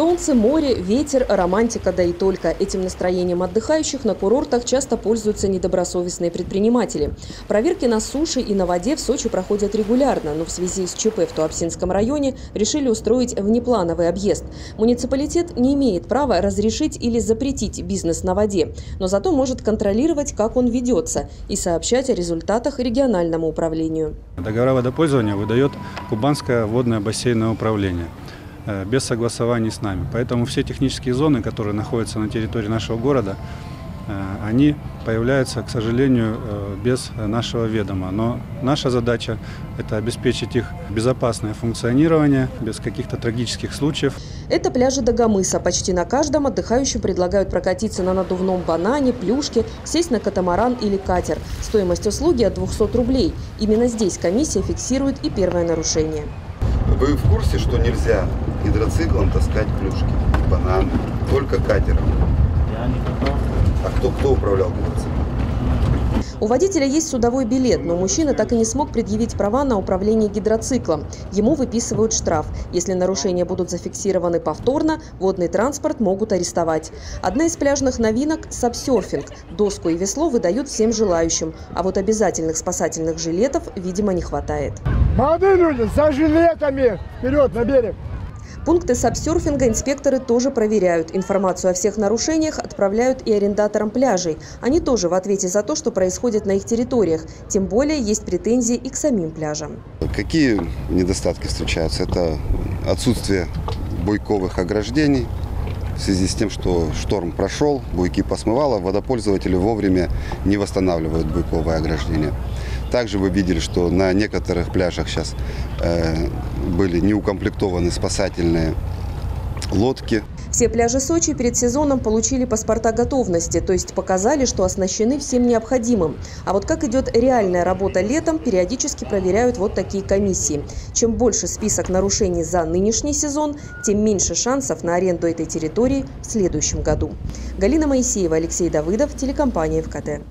Солнце, море, ветер, романтика, да и только. Этим настроением отдыхающих на курортах часто пользуются недобросовестные предприниматели. Проверки на суше и на воде в Сочи проходят регулярно, но в связи с ЧП в Туапсинском районе решили устроить внеплановый объезд. Муниципалитет не имеет права разрешить или запретить бизнес на воде, но зато может контролировать, как он ведется, и сообщать о результатах региональному управлению. Договора водопользования выдает Кубанское водное бассейнное управление без согласований с нами. Поэтому все технические зоны, которые находятся на территории нашего города, они появляются, к сожалению, без нашего ведома. Но наша задача – это обеспечить их безопасное функционирование, без каких-то трагических случаев. Это пляжи Дагомыса. Почти на каждом отдыхающим предлагают прокатиться на надувном банане, плюшке, сесть на катамаран или катер. Стоимость услуги от 200 рублей. Именно здесь комиссия фиксирует и первое нарушение. Вы в курсе, что нельзя гидроциклом таскать плюшки, бананы, только катером? Я не попал. А кто управлял гидроциклом? У водителя есть судовой билет, но мужчина так и не смог предъявить права на управление гидроциклом. Ему выписывают штраф. Если нарушения будут зафиксированы повторно, водный транспорт могут арестовать. Одна из пляжных новинок – сапсёрфинг. Доску и весло выдают всем желающим, а вот обязательных спасательных жилетов, видимо, не хватает. Молодые люди, за жилетами! Вперед, на берег! Пункты сапсёрфинга инспекторы тоже проверяют. Информацию о всех нарушениях отправляют и арендаторам пляжей. Они тоже в ответе за то, что происходит на их территориях. Тем более есть претензии и к самим пляжам. Какие недостатки встречаются? Это отсутствие буйковых ограждений. В связи с тем, что шторм прошел, буйки посмывало, водопользователи вовремя не восстанавливают буйковое ограждение. Также вы видели, что на некоторых пляжах сейчас были неукомплектованы спасательные лодки. Все пляжи Сочи перед сезоном получили паспорта готовности, то есть показали, что оснащены всем необходимым. А вот как идет реальная работа летом, периодически проверяют вот такие комиссии. Чем больше список нарушений за нынешний сезон, тем меньше шансов на аренду этой территории в следующем году. Галина Моисеева, Алексей Давыдов, телекомпания ВКТ.